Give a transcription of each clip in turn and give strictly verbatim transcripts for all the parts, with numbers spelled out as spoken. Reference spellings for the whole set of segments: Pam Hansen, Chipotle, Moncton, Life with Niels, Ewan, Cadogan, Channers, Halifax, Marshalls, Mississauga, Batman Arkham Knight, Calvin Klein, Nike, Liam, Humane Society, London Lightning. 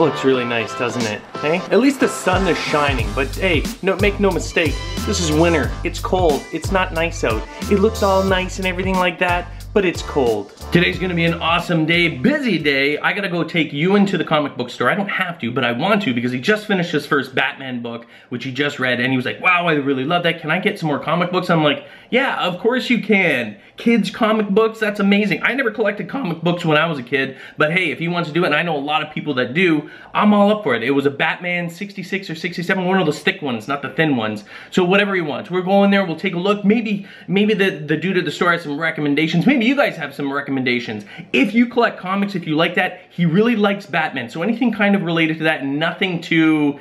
That looks really nice, doesn't it? Hey? At least the sun is shining, but hey, no, make no mistake, this is winter. It's cold. It's not nice out. It looks all nice and everything like that, but it's cold. Today's gonna be an awesome day, busy day. I gotta go take Ewan to the comic book store. I don't have to, but I want to because he just finished his first Batman book, which he just read, and he was like, wow, I really love that. Can I get some more comic books? I'm like, yeah, of course you can. Kids comic books, that's amazing. I never collected comic books when I was a kid, but hey, if he wants to do it, and I know a lot of people that do, I'm all up for it. It was a Batman sixty-six or sixty-seven, one of the thick ones, not the thin ones. So whatever he wants. We're going there, we'll take a look. Maybe maybe the, the dude at the store has some recommendations. Maybe you guys have some recommendations. If you collect comics, if you like that, he really likes Batman. So anything kind of related to that, nothing too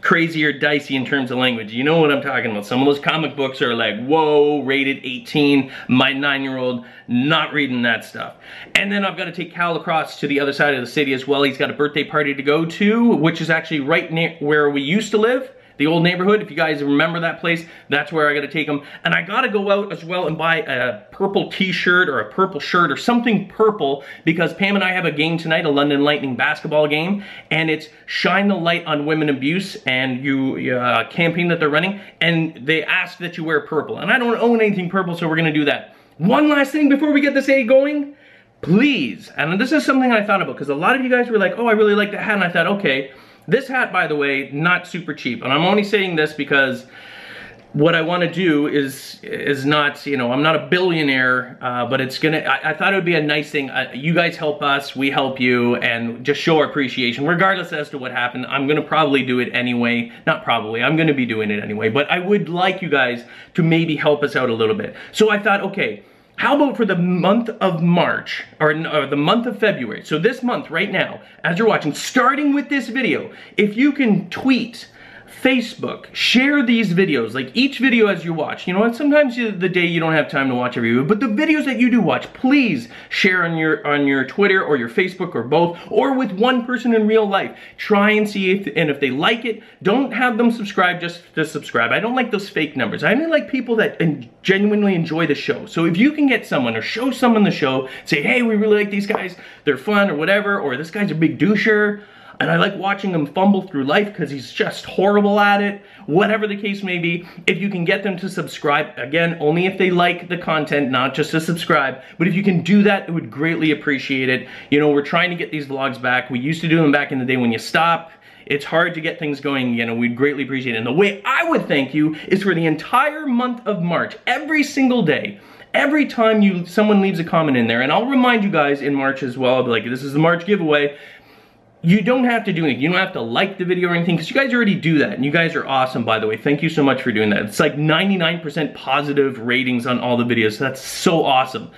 crazy or dicey in terms of language. You know what I'm talking about. Some of those comic books are like, whoa, rated eighteen, my nine-year-old not reading that stuff. And then I've got to take Cal across to the other side of the city as well. He's got a birthday party to go to, which is actually right near where we used to live. The old neighborhood, if you guys remember that place, that's where I gotta take them. And I gotta go out as well and buy a purple t-shirt or a purple shirt or something purple because Pam and I have a game tonight, a London Lightning basketball game, and it's Shine the Light on Women Abuse and you uh, campaign that they're running, and they ask that you wear purple. And I don't own anything purple, so we're gonna do that. One last thing before we get this A going, please, and this is something I thought about because a lot of you guys were like, oh, I really like that hat, and I thought, okay, this hat, by the way, not super cheap, and I'm only saying this because what I want to do is is not, you know, I'm not a billionaire, uh, but it's gonna, I, I thought it would be a nice thing. Uh, you guys help us, we help you, and just show our appreciation, regardless as to what happened. I'm gonna probably do it anyway. Not probably, I'm gonna be doing it anyway, but I would like you guys to maybe help us out a little bit. So I thought, okay, how about for the month of March, or, or the month of February? So this month, right now, as you're watching, starting with this video, if you can tweet, Facebook, share these videos, like each video as you watch. You know what, sometimes you, the day you don't have time to watch every video, but the videos that you do watch, please share on your on your Twitter or your Facebook or both, or with one person in real life. Try and see if, and if they like it, don't have them subscribe just to subscribe. I don't like those fake numbers. I only like people that en- genuinely enjoy the show. So if you can get someone or show someone the show, say, hey, we really like these guys, they're fun or whatever, or this guy's a big doucher, and I like watching him fumble through life because he's just horrible at it. Whatever the case may be, if you can get them to subscribe, again, only if they like the content, not just to subscribe, but if you can do that, it would greatly appreciate it. You know, we're trying to get these vlogs back. We used to do them back in the day when you stop. It's hard to get things going again, and we'd greatly appreciate it. And the way I would thank you is for the entire month of March, every single day, every time you someone leaves a comment in there, and I'll remind you guys in March as well, I'll be like, this is the March giveaway. You don't have to do anything. You don't have to like the video or anything because you guys already do that, and you guys are awesome, by the way. Thank you so much for doing that. It's like ninety-nine percent positive ratings on all the videos. So that's so awesome.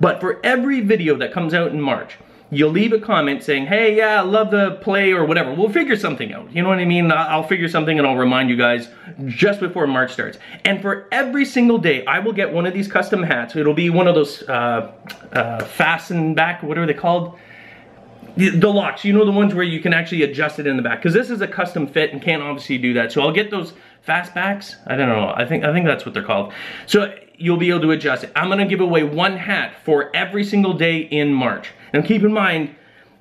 But for every video that comes out in March, you'll leave a comment saying, hey, yeah, I love the play or whatever. We'll figure something out. You know what I mean? I'll figure something and I'll remind you guys just before March starts. And for every single day, I will get one of these custom hats. It'll be one of those uh, uh, fasten back, what are they called? The locks, you know, the ones where you can actually adjust it in the back, because this is a custom fit and can't obviously do that. So I'll get those fastbacks. I don't know. I think I think that's what they're called. So you'll be able to adjust it. I'm gonna give away one hat for every single day in March. Now keep in mind,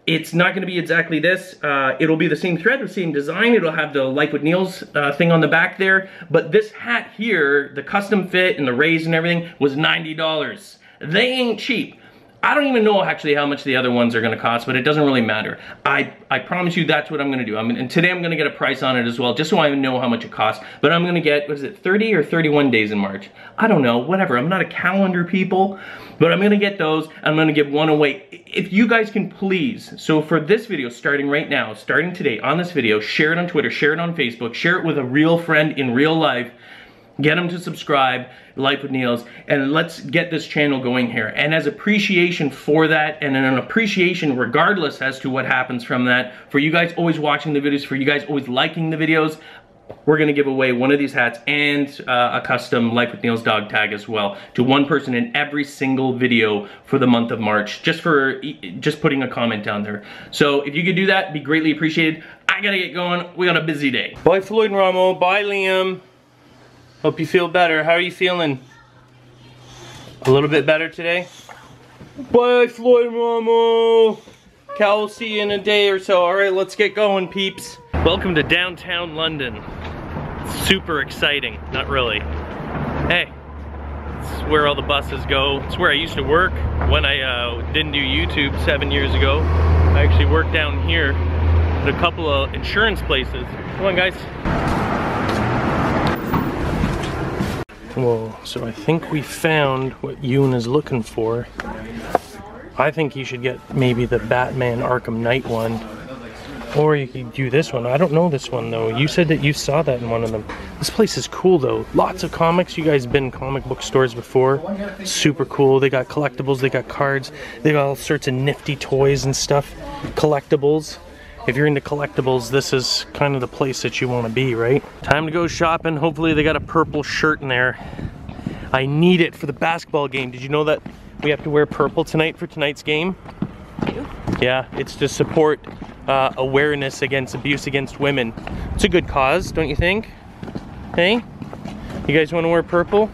it's not gonna be exactly this. Uh, it'll be the same thread, the same design. It'll have the Life with Niels uh, thing on the back there. But this hat here, the custom fit and the raise and everything, was ninety dollars. They ain't cheap. I don't even know actually how much the other ones are gonna cost, but it doesn't really matter. I, I promise you that's what I'm gonna do. I'm, and today I'm gonna get a price on it as well, just so I know how much it costs. But I'm gonna get, what is it, thirty or thirty-one days in March? I don't know, whatever. I'm not a calendar people, but I'm gonna get those, and I'm gonna give one away. If you guys can please, so for this video, starting right now, starting today on this video, share it on Twitter, share it on Facebook, share it with a real friend in real life. Get them to subscribe, Life with Niels, and let's get this channel going here. And as appreciation for that, and an appreciation regardless as to what happens from that, for you guys always watching the videos, for you guys always liking the videos, we're gonna give away one of these hats and uh, a custom Life with Niels dog tag as well to one person in every single video for the month of March, just for just putting a comment down there. So if you could do that, it'd be greatly appreciated. I gotta get going, we got a busy day. Bye Floyd and Ramo, bye Liam. Hope you feel better. How are you feeling? A little bit better today? Bye, Floyd Ramo! Cal, we'll see you in a day or so. All right, let's get going, peeps. Welcome to downtown London. Super exciting, not really. Hey, it's where all the buses go. It's where I used to work when I uh, didn't do YouTube seven years ago. I actually worked down here at a couple of insurance places. Come on, guys. Whoa, so I think we found what Yoon is looking for. I think you should get maybe the Batman Arkham Knight one. Or you could do this one. I don't know this one though. You said that you saw that in one of them. This place is cool though. Lots of comics. You guys been in comic book stores before. Super cool. They got collectibles, they got cards, they got all sorts of nifty toys and stuff. Collectibles. If you're into collectibles, this is kind of the place that you want to be, right? Time to go shopping. Hopefully they got a purple shirt in there. I need it for the basketball game. Did you know that we have to wear purple tonight for tonight's game? Yeah, it's to support uh, awareness against abuse against women. It's a good cause, don't you think? Hey? You guys want to wear purple?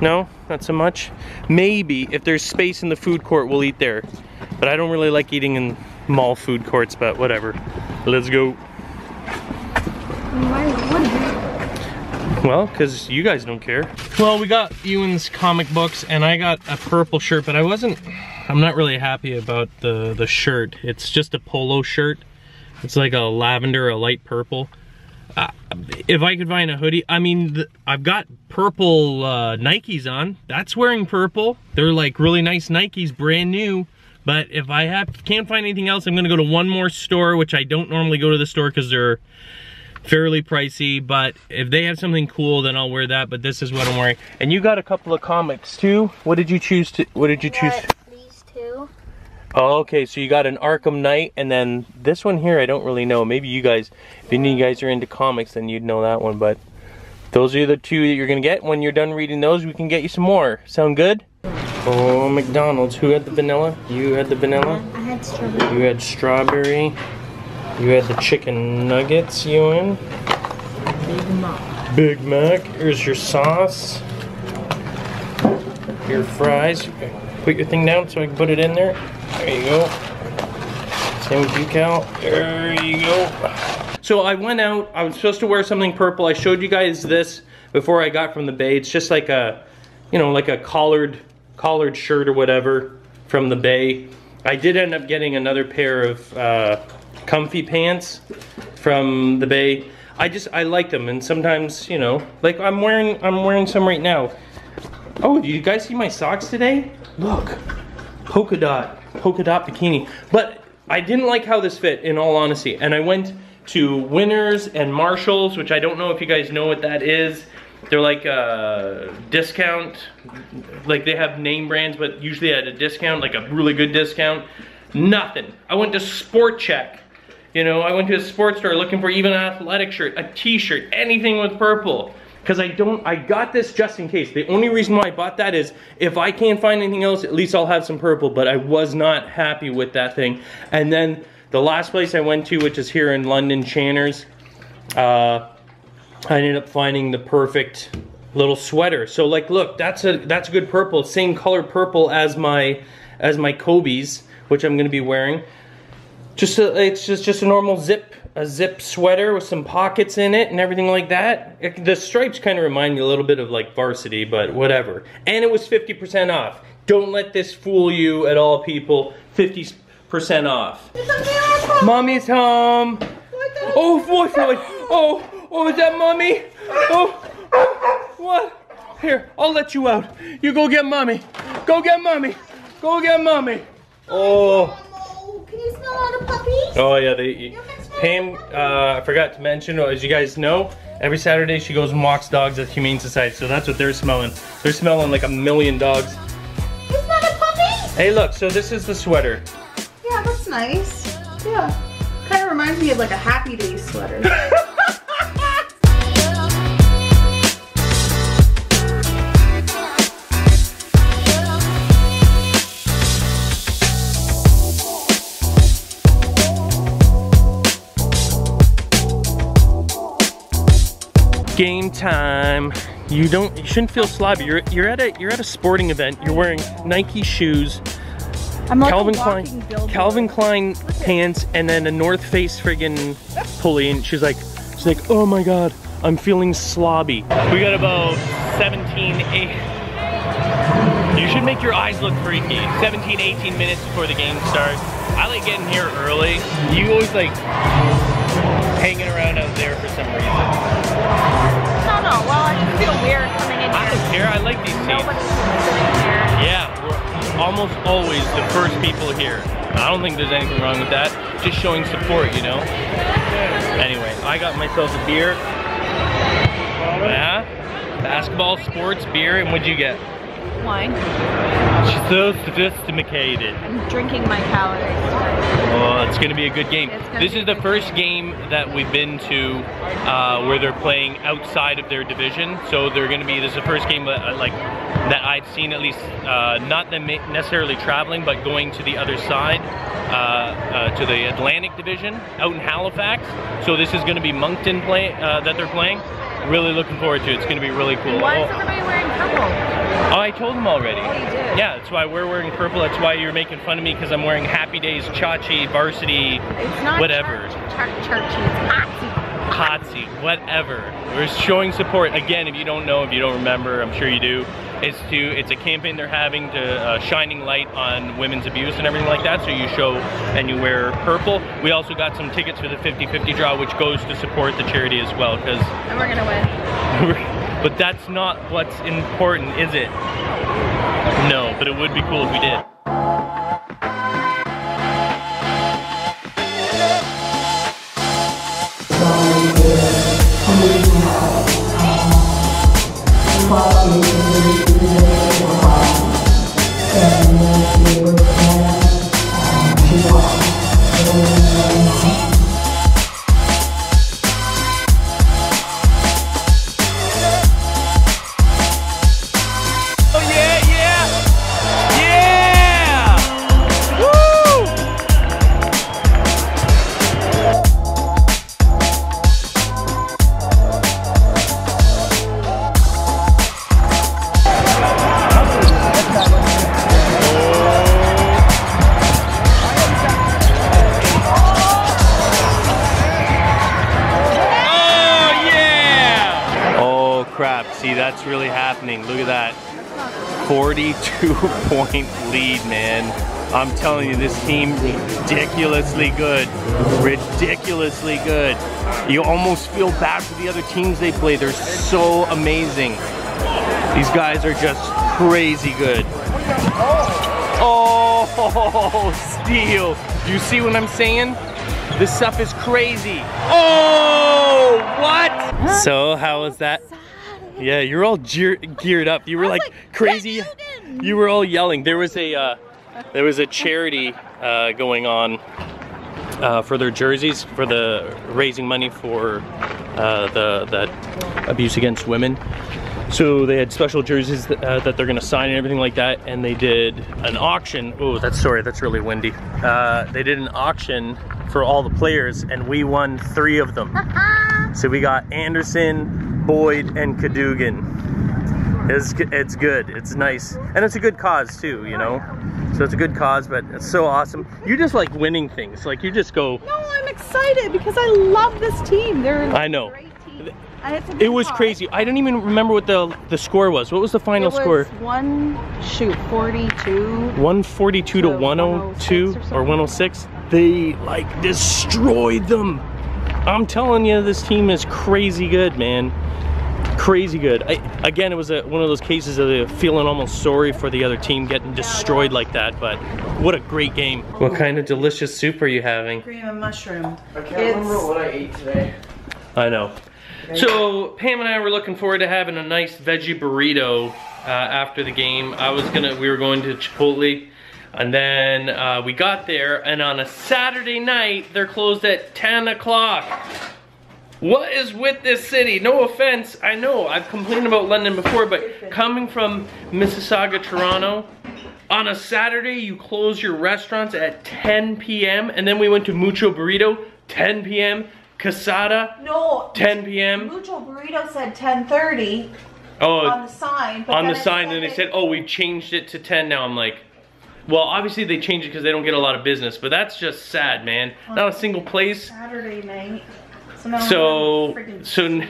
No? Not so much? Maybe, if there's space in the food court, we'll eat there. But I don't really like eating in mall food courts, but whatever. Let's go. Why would you? Well, because you guys don't care. Well, we got Ewan's comic books, and I got a purple shirt, but I wasn't... I'm not really happy about the, the shirt. It's just a polo shirt. It's like a lavender, a light purple. Uh, if I could find a hoodie, I mean, the, I've got purple uh, Nikes on. That's wearing purple. They're like really nice Nikes, brand new. But if I have, can't find anything else, I'm gonna go to one more store, which I don't normally go to the store because they're fairly pricey, but if they have something cool, then I'll wear that, but this is what I'm wearing. And you got a couple of comics too. What did you choose to, what did you choose? These two. Oh, okay, so you got an Arkham Knight, and then this one here, I don't really know. Maybe you guys, if any of you guys are into comics, then you'd know that one, but those are the two that you're gonna get. When you're done reading those, we can get you some more. Sound good? Oh, McDonald's. Who had the vanilla? You had the vanilla? I had strawberry. You had strawberry. You had the chicken nuggets, Ewan. Big Mac. Big Mac. Here's your sauce. Your fries. Put your thing down so I can put it in there. There you go. Same with you, Cal. There you go. So I went out. I was supposed to wear something purple. I showed you guys this before I got from the Bay. It's just like a, you know, like a collared... collared shirt or whatever from the Bay. I did end up getting another pair of uh, comfy pants from the Bay. I just, I like them, and sometimes, you know, like I'm wearing, I'm wearing some right now. Oh, did you guys see my socks today? Look, polka dot, polka dot bikini. But I didn't like how this fit, in all honesty, and I went to Winners and Marshalls, which I don't know if you guys know what that is. They're like a discount, like they have name brands, but usually at a discount, like a really good discount. Nothing. I went to Sport Check. You know, I went to a sports store looking for even an athletic shirt, a t-shirt, anything with purple. Because I don't, I got this just in case. The only reason why I bought that is if I can't find anything else, at least I'll have some purple, but I was not happy with that thing. And then the last place I went to, which is here in London, Channers, uh, I ended up finding the perfect little sweater. So like, look, that's a that's a good purple, same color purple as my as my Kobe's, which I'm going to be wearing. Just a, it's just just a normal zip a zip sweater with some pockets in it and everything like that. It, the stripes kind of remind me a little bit of like Varsity, but whatever. And it was fifty percent off. Don't let this fool you at all, people. fifty percent off. It's okay, Mommy's home. Oh, boyfriend. Oh. Oh, is that mommy? Oh, oh, what? Here, I'll let you out. You go get mommy. Go get mommy. Go get mommy. Oh. Oh, can you smell all the puppies? Oh, yeah. They, Pam, uh, I forgot to mention, as you guys know, every Saturday she goes and walks dogs at Humane Society, so that's what they're smelling. They're smelling like a million dogs. It's not a puppy? Hey, look, so this is the sweater. Yeah, that's nice. Yeah. Kind of reminds me of like a Happy Days sweater. Game time. You don't you shouldn't feel slobby. You're you're at a you're at a sporting event. You're wearing Nike shoes, I'm like Calvin Klein, Calvin Klein pants, and then a North Face friggin' pulley, and she's like, she's like, oh my god, I'm feeling slobby. We got about seventeen, eight. You should make your eyes look freaky. seventeen, eighteen minutes before the game starts. I like getting here early. You always like hanging around out there for some reason. I don't know. Well, I just feel weird coming in here. I don't care. I like these teams. Nobody's listening here. Yeah, we're almost always the first people here. I don't think there's anything wrong with that. Just showing support, you know? Anyway, I got myself a beer. Yeah. Basketball, sports, beer, and what'd you get? Wine. She's so sophisticated. I'm drinking my calories. Oh, it's gonna be a good game. This is the first game that we've been to uh, where they're playing outside of their division. So they're gonna be, this is the first game that, uh, like, that I've seen at least, uh, not them necessarily traveling, but going to the other side, uh, uh, to the Atlantic division out in Halifax. So this is gonna be Moncton play uh, that they're playing. Really looking forward to it. It's gonna be really cool. Why is everybody wearing purple? Oh, I told him already. Oh, you did? Yeah, that's why we're wearing purple. That's why you're making fun of me because I'm wearing Happy Days, Chachi, Varsity, it's not whatever. It's not Chachi, it's Hotsy. Whatever. We're showing support. Again, if you don't know, if you don't remember, I'm sure you do. It's to it's a campaign they're having to uh, shining light on women's abuse and everything like that. So you show and you wear purple. We also got some tickets for the fifty fifty draw, which goes to support the charity as well. Because and we're gonna win. But that's not what's important, is it? No, but it would be cool if we did. See, that's really happening. Look at that. forty-two point lead, man. I'm telling you, this team, ridiculously good. Ridiculously good. You almost feel bad for the other teams they play. They're so amazing. These guys are just crazy good. Oh, steal. Do you see what I'm saying? This stuff is crazy. Oh, what? So, how was that? Yeah, you're all geared up. You were like, like crazy. You were all yelling. There was a uh, there was a charity uh, going on uh, for their jerseys for the raising money for uh, the that abuse against women. So they had special jerseys that, uh, that they're gonna sign and everything like that. And they did an auction. Oh, that's sorry. That's really windy. Uh, they did an auction for all the players, and we won three of them. So we got Anderson, Boyd, and Cadogan. It's, it's good, it's nice. And it's a good cause too, you know? So it's a good cause, but it's so awesome. You just like winning things, like you just go. No, I'm excited because I love this team. They're a I know. great team. It was call. crazy. I don't even remember what the the score was. What was the final it was score? One shoot, forty-two. one forty-two to one oh two or, or one oh six. They like destroyed them. I'm telling you, this team is crazy good, man. Crazy good. I, again, it was a, one of those cases of feeling almost sorry for the other team getting destroyed like that, but what a great game. What kind of delicious soup are you having? Cream and mushroom. I can't it's... remember what I ate today. I know. So, Pam and I were looking forward to having a nice veggie burrito uh, after the game. I was gonna, we were going to Chipotle. And then uh, we got there, and on a Saturday night, they're closed at ten o'clock. What is with this city? No offense, I know, I've complained about London before, but coming from Mississauga, Toronto, on a Saturday, you close your restaurants at ten p m, and then we went to Mucho Burrito, ten p m, Casada, no, ten p m Mucho Burrito said ten thirty oh, on the sign. But on the sign, and they said, oh, we've changed it to ten now. I'm like... Well, obviously they change it because they don't get a lot of business, but that's just sad, man. On Not a single place. Saturday night. So, so, so,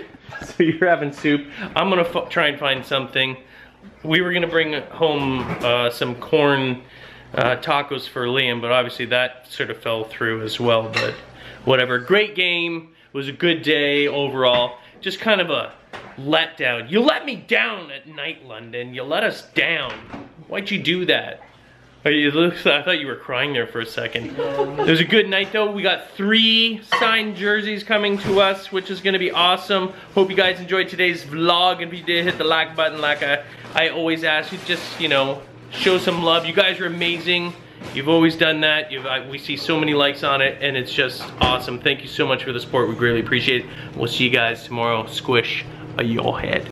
so you're having soup. I'm going to try and find something. We were going to bring home uh, some corn uh, tacos for Liam, but obviously that sort of fell through as well, but whatever. Great game. It was a good day overall. Just kind of a letdown. You let me down at night, London. You let us down. Why'd you do that? It looks, I thought you were crying there for a second. It was a good night though. We got three signed jerseys coming to us, which is gonna be awesome. Hope you guys enjoyed today's vlog. If you did, hit the like button like I, I always ask you. Just, you know, show some love. You guys are amazing. You've always done that. You've, I, we see so many likes on it, and it's just awesome. Thank you so much for the support. We greatly appreciate it. We'll see you guys tomorrow. Squish your head.